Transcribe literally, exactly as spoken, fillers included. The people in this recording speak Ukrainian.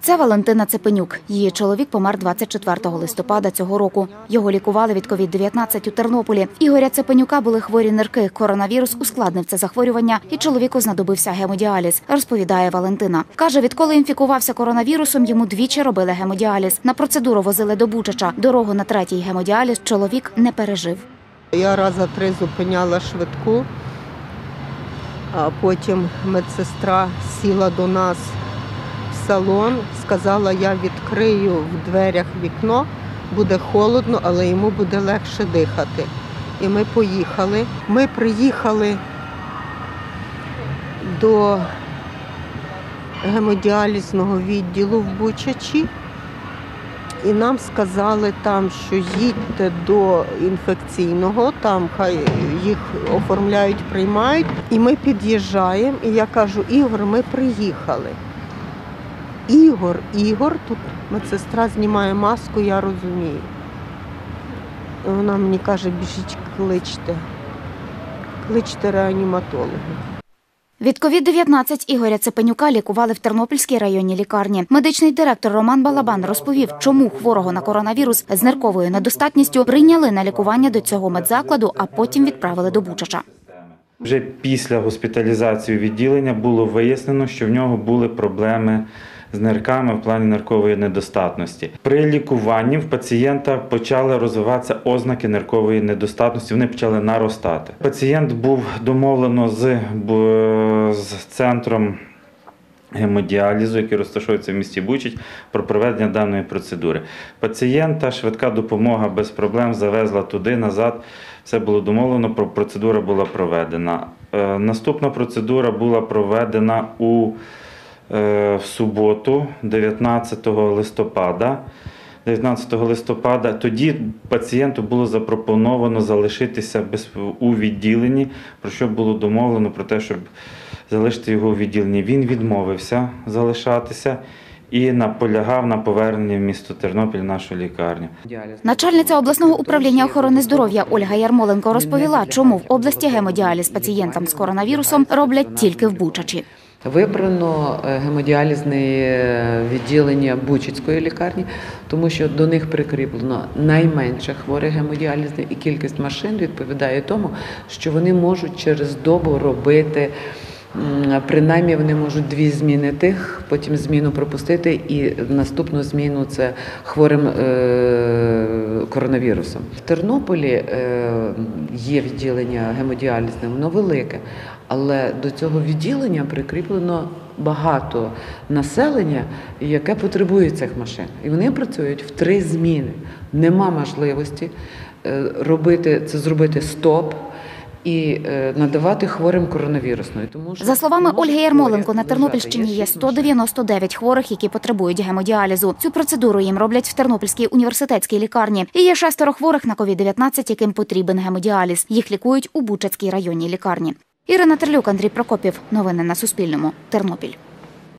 Це Валентина Цепенюк. Її чоловік помер двадцять четвертого листопада цього року. Його лікували від ковід дев'ятнадцять у Тернополі. Ігоря Цепенюка були хворі нирки. Коронавірус ускладнив це захворювання, і чоловіку знадобився гемодіаліз, розповідає Валентина. Каже, відколи інфікувався коронавірусом, йому двічі робили гемодіаліз. На процедуру возили до Бучача. Дорогу на третій гемодіаліз чоловік не пережив. Я рази три зупиняла швидку, а потім медсестра сіла до нас в салон, сказала, я відкрию в дверях вікно, буде холодно, але йому буде легше дихати. І ми поїхали. Ми приїхали до гемодіалізного відділу в Бучачі. І нам сказали там, що їдьте до інфекційного, там хай їх оформляють, приймають. І ми під'їжджаємо, і я кажу, Ігор, ми приїхали. Ігор, Ігор, тут медсестра знімає маску, я розумію. І вона мені каже, біжіть, кличте, кличте реаніматолога. Від ковід дев'ятнадцять Ігоря Цепенюка лікували в Тернопільській районній лікарні. Медичний директор Роман Балабан розповів, чому хворого на коронавірус з нирковою недостатністю прийняли на лікування до цього медзакладу, а потім відправили до Бучача. Вже після госпіталізації відділення було вияснено, що в нього були проблеми з нирками в плані ниркової недостатності. При лікуванні в пацієнта почали розвиватися ознаки ниркової недостатності, вони почали наростати. Пацієнт був домовлено з, з центром гемодіалізу, який розташовується в місті Бучач, про проведення даної процедури. Пацієнта швидка допомога без проблем завезла туди, назад. Все було домовлено, процедура була проведена. Наступна процедура була проведена у в суботу, дев'ятнадцятого листопада. дев'ятнадцятого листопада тоді пацієнту було запропоновано залишитися у відділенні, про що було домовлено, про те, щоб залишити його у відділенні. Він відмовився залишатися і наполягав на поверненні в місто Тернопіль, нашу лікарню. Начальниця обласного управління охорони здоров'я Ольга Ярмоленко розповіла, чому в області гемодіаліз пацієнтам з коронавірусом роблять тільки в Бучачі. Вибрано гемодіалізне відділення Бучацької лікарні, тому що до них прикріплено найменше хворих гемодіалізних і кількість машин відповідає тому, що вони можуть через добу робити, принаймні вони можуть дві зміни тих, потім зміну пропустити і наступну зміну – це хворим коронавірусом. В Тернополі є відділення гемодіалізне, воно велике, але до цього відділення прикріплено багато населення, яке потребує цих машин. І вони працюють в три зміни. Нема можливості робити, це зробити стоп і надавати хворим коронавірусною. Тому що, за словами Ольги Ярмоленко, на Тернопільщині є сто дев'яносто дев'ять хворих, які потребують гемодіалізу. Цю процедуру їм роблять в Тернопільській університетській лікарні. І є шестеро хворих на ковід дев'ятнадцять, яким потрібен гемодіаліз. Їх лікують у Бучацькій районній лікарні. Ірина Терлюк, Андрій Прокопів. Новини на Суспільному. Тернопіль.